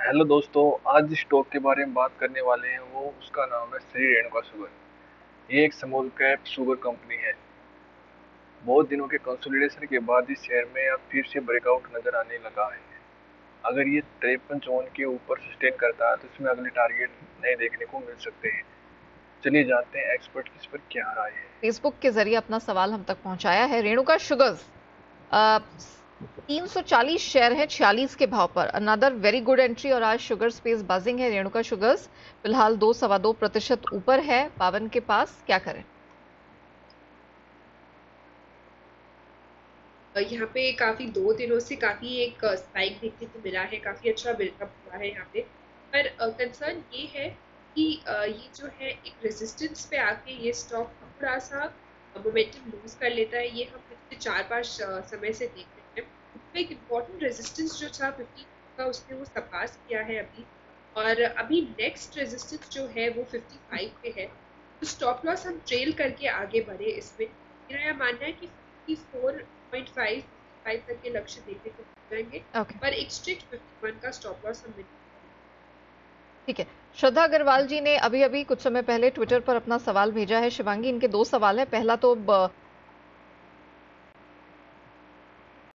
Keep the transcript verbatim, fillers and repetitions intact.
Hello दोस्तों, आज जिस स्टॉक के बारे में बात करने वाले हैं वो उसका नाम है श्री रेणुका शुगर। ये एक स्मॉल कैप शुगर कंपनी है। बहुत दिनों के कंसोलिडेशन के बाद इस शेयर में अब फिर से ब्रेकआउट नज़र आने लगा है। अगर ये तिरपन चौवन के ऊपर सस्टेन करता है तो इसमें अगले टारगेट नए देखने को मिल सकते हैं। चलिए जानते हैं एक्सपर्ट इस पर क्या राय है। फेसबुक के जरिए अपना सवाल हम तक पहुँचाया है। रेणुका शुगर्स तीन सौ चालीस शेयर है छियालीस के भाव पर, अनदर वेरी गुड एंट्री। और आज शुगर स्पेस बाजिंग है। रेणुका शुगर्स फिलहाल दो सवा दो प्रतिशत ऊपर है बावन के पास। क्या करें? यहाँ पे काफी दो दिनों से काफी एक स्पाइक देखने को मिला है, काफी अच्छा बिल्डअप हुआ है यहाँ पे। पर कंसर्न ये है कि ये जो है एक रेजिस्टेंस पे आके ये स्टॉक थोड़ा सा मोमेंटम लूज कर लेता है। ये हम पिछले चार पाँच समय से देख रहे हैं। एक इम्पॉर्टेंट रेजिस्टेंस जो था फिफ्टी का उसने वो सपास किया है अभी, और अभी नेक्स्ट रेजिस्टेंस जो है वो फिफ्टी फाइव पे है। तो स्टॉप लॉस हम ट्रेल करके आगे बढ़े। इसमें मेरा यह मानना है कि fifty four point five five तक के लक्ष्य देखने को मिल जाएंगे, पर एक स्ट्रिक्ट फिफ्टी वन का स्टॉप लॉस हम मिलेगा। ठीक है, श्रद्धा अग्रवाल जी ने अभी अभी कुछ समय पहले ट्विटर पर अपना सवाल भेजा है। शिवांगी, इनके दो सवाल हैं। पहला तो